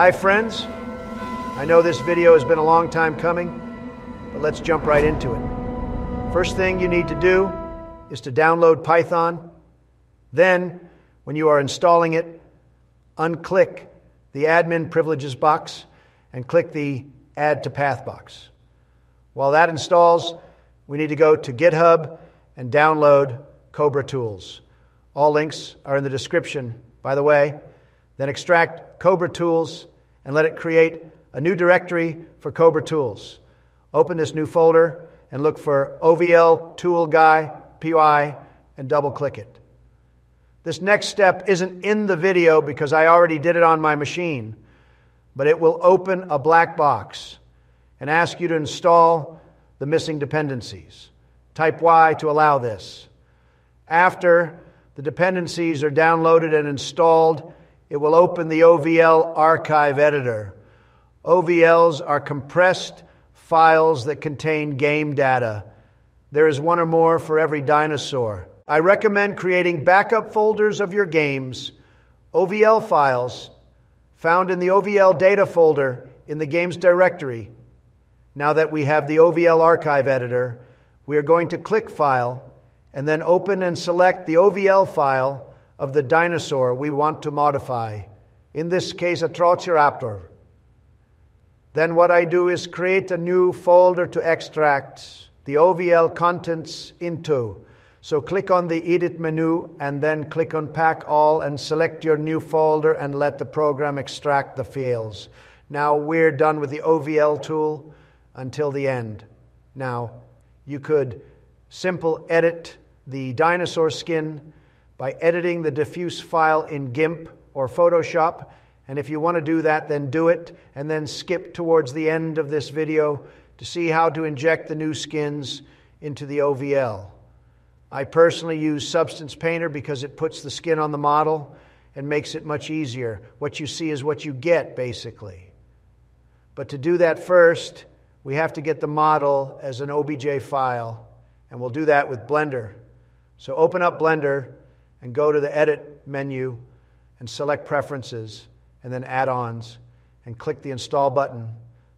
Hi friends, I know this video has been a long time coming, but let's jump right into it. First thing you need to do is to download Python. Then, when you are installing it, unclick the Admin Privileges box and click the Add to Path box. While that installs, we need to go to GitHub and download Cobra Tools. All links are in the description, by the way. Then extract Cobra Tools and let it create a new directory for Cobra Tools. Open this new folder and look for ovl_toolgui.py and double-click it. This next step isn't in the video because I already did it on my machine, but it will open a black box and ask you to install the missing dependencies. Type Y to allow this. After the dependencies are downloaded and installed, it will open the OVL archive editor. OVLs are compressed files that contain game data. There is one or more for every dinosaur. I recommend creating backup folders of your games. OVL files found in the OVL data folder in the games directory. Now that we have the OVL archive editor, we are going to click File and then open and select the OVL file of the dinosaur we want to modify, in this case, Atrociraptor. Then what I do is create a new folder to extract the OVL contents into. So click on the Edit menu and then click on Pack All and select your new folder and let the program extract the files. Now we're done with the OVL tool until the end. Now you could simply edit the dinosaur skin by editing the diffuse file in GIMP or Photoshop. And if you want to do that, then do it, and then skip towards the end of this video to see how to inject the new skins into the OVL. I personally use Substance Painter because it puts the skin on the model and makes it much easier. What you see is what you get, basically. But to do that first, we have to get the model as an OBJ file, and we'll do that with Blender. So open up Blender and go to the Edit menu and select Preferences, and then add-ons, and click the install button.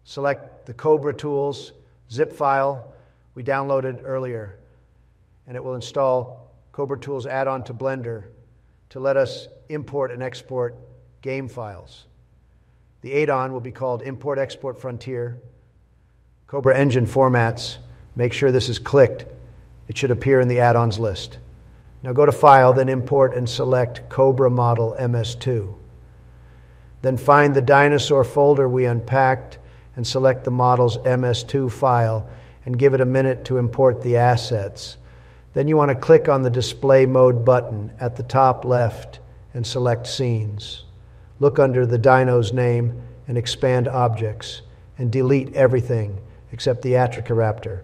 Select the Cobra Tools zip file we downloaded earlier, and it will install Cobra Tools add-on to Blender to let us import and export game files. The add-on will be called Import Export Frontier. Cobra Engine formats, make sure this is clicked. It should appear in the add-ons list. Now go to File, then Import, and select Cobra Model MS2. Then find the dinosaur folder we unpacked and select the model's MS2 file and give it a minute to import the assets. Then you want to click on the Display Mode button at the top left and select Scenes. Look under the dino's name and expand Objects and delete everything except the Atrociraptor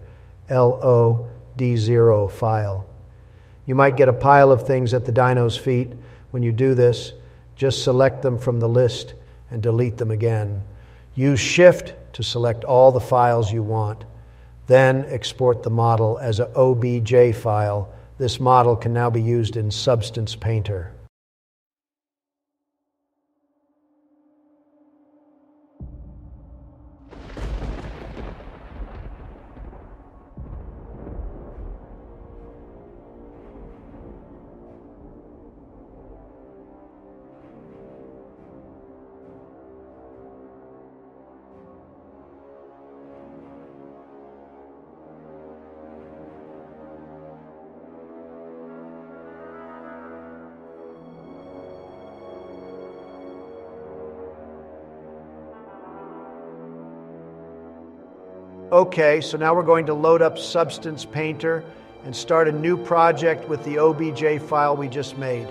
LOD0 file. You might get a pile of things at the dino's feet. When you do this, just select them from the list and delete them again. Use Shift to select all the files you want. Then export the model as an OBJ file. This model can now be used in Substance Painter. Okay, so now we're going to load up Substance Painter and start a new project with the OBJ file we just made.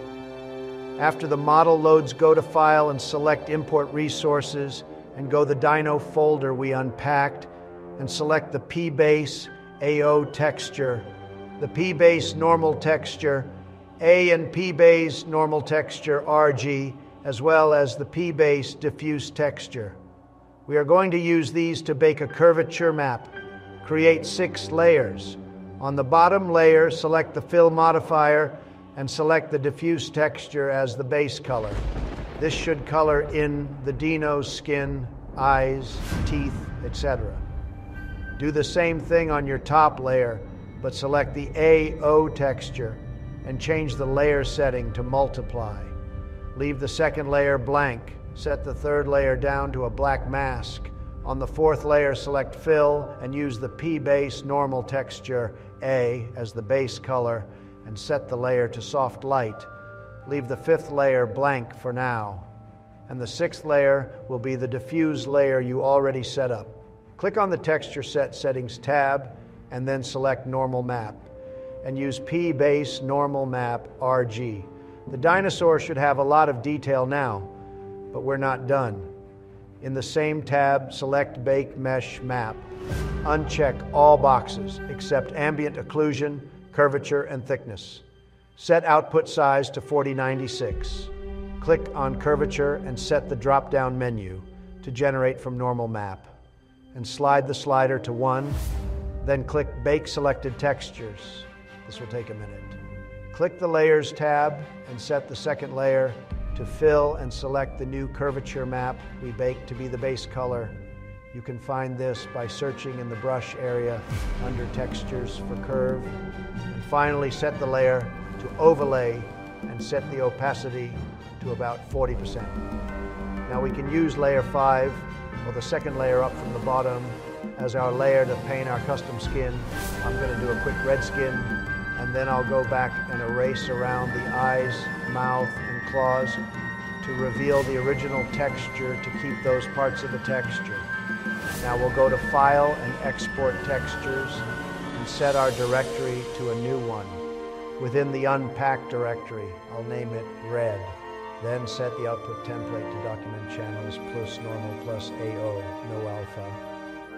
After the model loads, go to File and select Import Resources and go to the Dino folder we unpacked and select the P-Base AO texture, the P-Base normal texture, A and P-Base normal texture RG, as well as the P-Base diffuse texture. We are going to use these to bake a curvature map. Create 6 layers. On the bottom layer, select the fill modifier and select the diffuse texture as the base color. This should color in the dino skin, eyes, teeth, etc. Do the same thing on your top layer, but select the AO texture and change the layer setting to multiply. Leave the second layer blank. Set the third layer down to a black mask. On the fourth layer, select fill and use the P-Base normal texture A as the base color and set the layer to soft light. Leave the fifth layer blank for now. And the sixth layer will be the diffuse layer you already set up. Click on the Texture Set Settings tab and then select Normal Map and use P-Base Normal Map RG. The dinosaur should have a lot of detail now, but we're not done. In the same tab, select Bake Mesh Map. Uncheck all boxes except Ambient Occlusion, Curvature, and Thickness. Set output size to 4096. Click on Curvature and set the drop-down menu to generate from Normal Map. And slide the slider to 1, then click Bake Selected Textures. This will take a minute. Click the Layers tab and set the second layer to fill and select the new curvature map we baked to be the base color. You can find this by searching in the brush area under Textures for Curve. And finally, set the layer to Overlay and set the opacity to about 40%. Now we can use layer 5, or the second layer up from the bottom, as our layer to paint our custom skin. I'm going to do a quick red skin, and then I'll go back and erase around the eyes, mouth, and claws to reveal the original texture to keep those parts of the texture. Now we'll go to File and Export Textures and set our directory to a new one. Within the Unpack directory, I'll name it Red. Then set the output template to document channels plus normal plus AO, no alpha.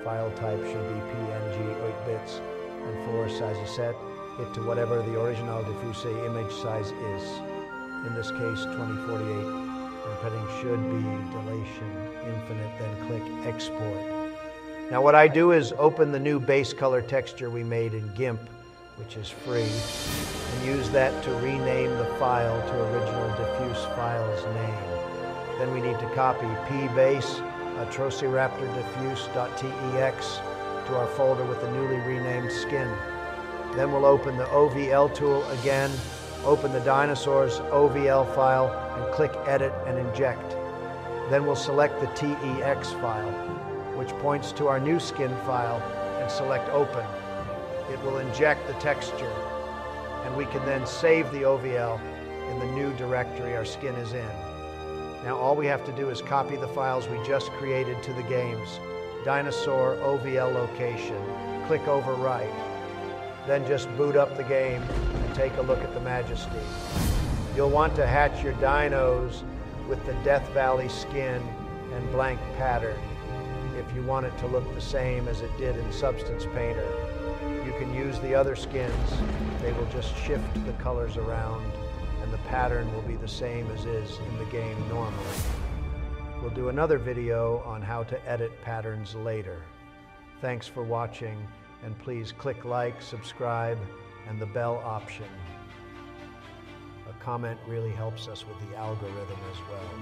File type should be PNG 8 bits, and for size is set it to whatever the original diffuse image size is. In this case, 2048. And padding should be dilation infinite, then click Export. Now what I do is open the new base color texture we made in GIMP, which is free, and use that to rename the file to original diffuse file's name. Then we need to copy pbase atrociraptorDiffuse.tex to our folder with the newly renamed skin. Then we'll open the OVL tool again, open the dinosaur's OVL file, and click Edit and Inject. Then we'll select the TEX file, which points to our new skin file, and select Open. It will inject the texture, and we can then save the OVL in the new directory our skin is in. Now all we have to do is copy the files we just created to the game's dinosaur OVL location, click Overwrite, then just boot up the game and take a look at the majesty. You'll want to hatch your dinos with the Death Valley skin and blank pattern if you want it to look the same as it did in Substance Painter. You can use the other skins. They will just shift the colors around and the pattern will be the same as is in the game normally. We'll do another video on how to edit patterns later. Thanks for watching, and please click like, subscribe, and the bell option. A comment really helps us with the algorithm as well.